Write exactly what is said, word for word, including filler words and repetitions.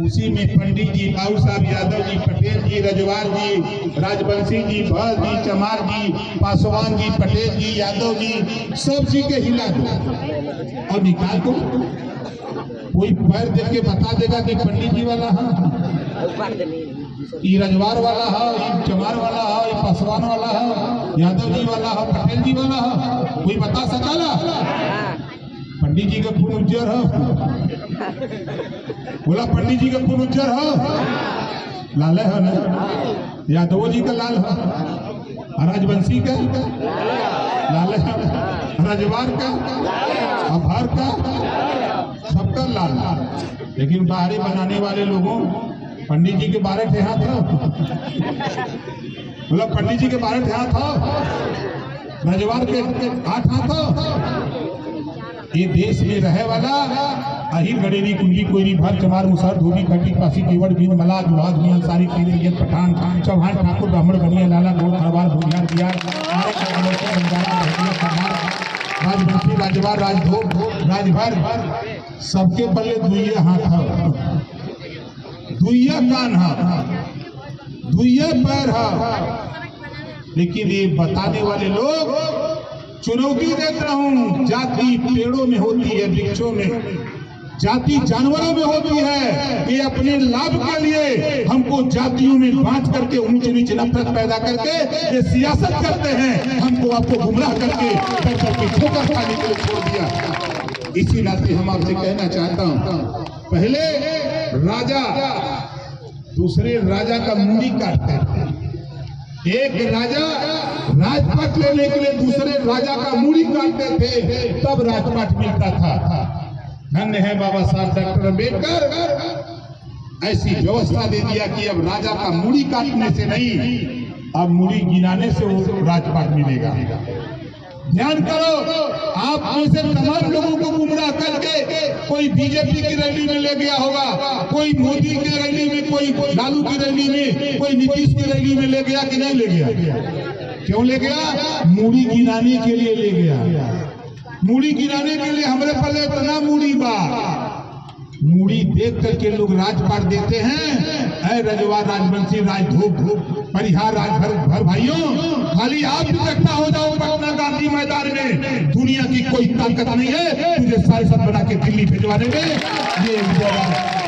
उसी में पंडित जी, बाबू साहब यादव जी, पटेल जी, रजवार जी, राजवंशी जी, भर जी, चमार जी, पासवान जी, पटेल जी, यादव जी, सब जी के हिला दो और निकाल दो। कोई पैर देख के बता देगा कि पंडित जी वाला है, ये रजवार वाला है, ये चमार वाला है, ये पासवान वाला है, यादव जी वाला है, पटेल जी वाला है, कोई बता सकाला? पंडित जी का फूल उज्जर है, बोला पंडित जी का फूल उज्जर है, लाल है ना, यादव जी का लाल है, राजवंशी का लाल है, रजवार का, अभार का, सबका लाल। लेकिन बाहरी बनाने वाले लोगों पंडित जी के बारे ठेहा था, बोला पंडित जी के बारे ठेहा था, रजवार के आठ हाथ था। ये देश में रहे वाला अहिर गडेरी कुंजी कोयरी भर चमार मुसहर धोबी खटी पासी केवड़ भीन मला जुहाद मियां सारी पीरियत पठान चौहान ठाकुर ब्राह्मण बनिया लाला गौड़ खरवार भुगियार बिहार राजवंशी राजवार राजभोग राजभर सबके पल्ले दुइया हाथ है, दुइया कान है, दुइया पैर है। लेकिन ये बताने वाले लोग, चुनौती देता हूँ, जाति पेड़ों में होती है, वृक्षों में, जाति जानवरों में होती है। ये अपने लाभ के लिए हमको जातियों में बांट करके ऊंच नीच नफरत पैदा करके ये सियासत करते हैं, हमको आपको गुमराह करके कर करके ठोकर खाने के लिए छोड़ दिया। इसी नाते हम आपसे कहना चाहता हूँ, पहले राजा दूसरे राजा का मुंडी काटते हैं, एक राजा राजपाट लेने के लिए दूसरे राजा का मूड़ी काटते थे, तब राजपाट मिलता था। धन्य है बाबा साहब डॉक्टर अंबेडकर, ऐसी व्यवस्था दे दिया कि अब राजा का मूड़ी काटने से नहीं, अब मूड़ी गिनाने से वो राजपाट मिलेगा। ध्यान करो, आप में से तमाम लोगों को गुमराह करके कोई बीजेपी की रैली में ले गया होगा, कोई मोदी की रैली में, कोई लालू की रैली में, कोई नीतीश की रैली में ले गया कि नहीं ले गया? क्यों ले गया? मूड़ी गिराने के लिए ले गया। मूड़ी गिराने के लिए हमारे पल्ले इतना मूड़ी बा, मूड़ी देख करके लोग राजपाट देते हैं। ऐ रजवार राजवंशी राजधूप परिहार राजभर भर भाइयों, खाली आप इकट्ठा हो जाओ पटना गांधी मैदान में, दुनिया की कोई ताकत नहीं है तुझे सारे सब बना के दिल्ली भिजवाने में। ये